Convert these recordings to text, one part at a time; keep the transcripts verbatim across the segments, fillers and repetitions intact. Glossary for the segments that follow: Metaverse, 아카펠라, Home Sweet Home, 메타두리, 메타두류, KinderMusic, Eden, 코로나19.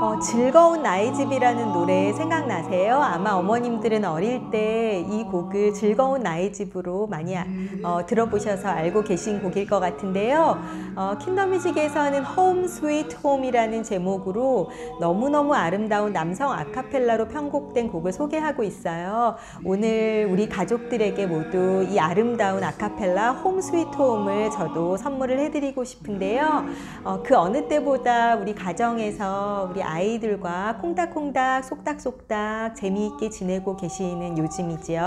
어, 즐거운 나이집이라는 노래 생각나세요? 아마 어머님들은 어릴 때 이 곡을 즐거운 나이집으로 많이 어, 들어보셔서 알고 계신 곡일 것 같은데요. 어, 킨더뮤직에서는 Home Sweet Home이라는 제목으로 너무너무 아름다운 남성 아카펠라로 편곡된 곡을 소개하고 있어요. 오늘 우리 가족들에게 모두 이 아름다운 아카펠라 Home Sweet Home을 저도 선물을 해드리고 싶은데요. 어, 그 어느 때보다 우리 가정에서 우리 아이들과 콩닥콩닥 속닥속닥 재미있게 지내고 계시는 요즘이지요.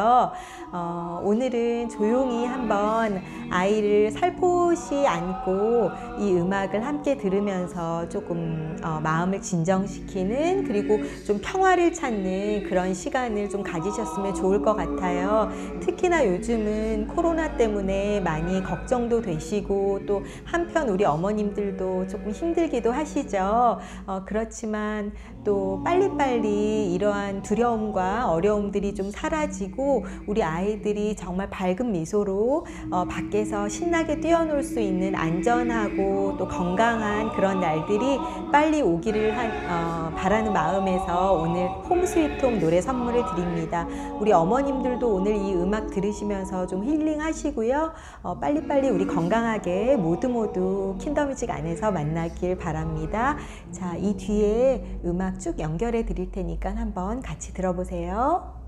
어, 오늘은 조용히 한번 아이를 살포시 안고 이 음악을 함께 들으면서 조금 어, 마음을 진정시키는 그리고 좀 평화를 찾는 그런 시간을 좀 가지셨으면 좋을 것 같아요. 특히나 요즘은 코로나 때문에 많이 걱정도 되시고 또 한편 우리 어머님들도 조금 힘들기도 하시죠. 어, 그렇지만 또 빨리빨리 이러한 두려움과 어려움들이 좀 사라지고 우리 아이들이 정말 밝은 미소로 어, 밖에서 신나게 뛰어놀 수 있는 안전하고 또 건강한 그런 날들이 빨리 오기를 한, 어, 바라는 마음에서 오늘 홈 스윗 홈 노래 선물을 드립니다. 우리 어머님들도 오늘 이 음악 들으시면서 좀 힐링하시고요. 어, 빨리빨리 우리 건강하게 모두 모두 킨더뮤직 안에서 만나길 바랍니다. 자, 이 뒤에 음악 쭉 연결해 드릴 테니까 한번 같이 들어보세요.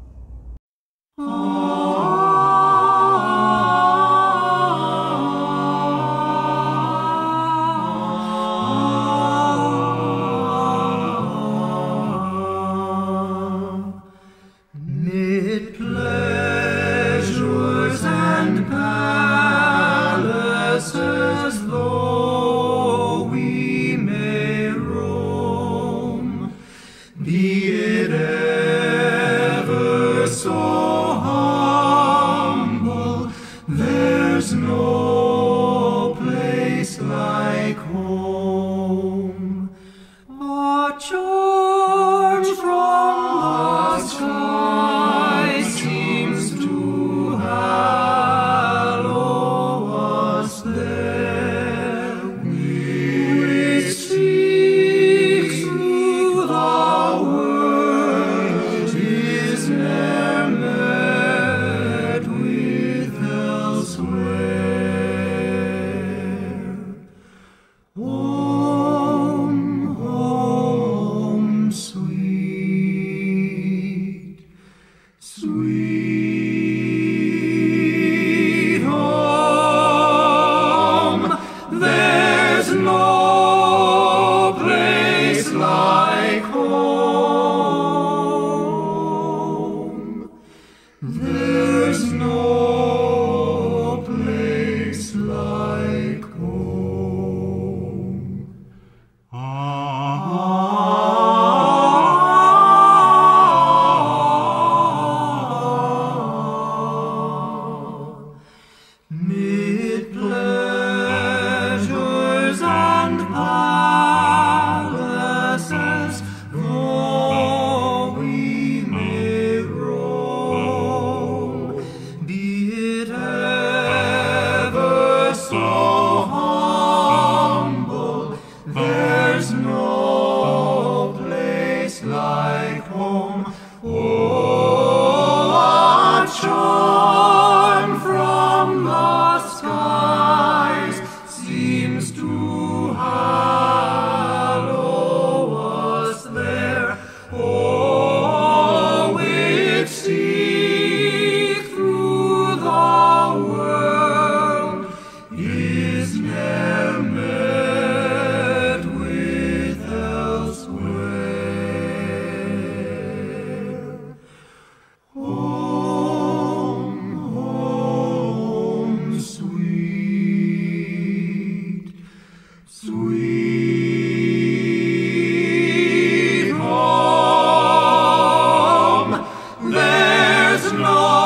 There's no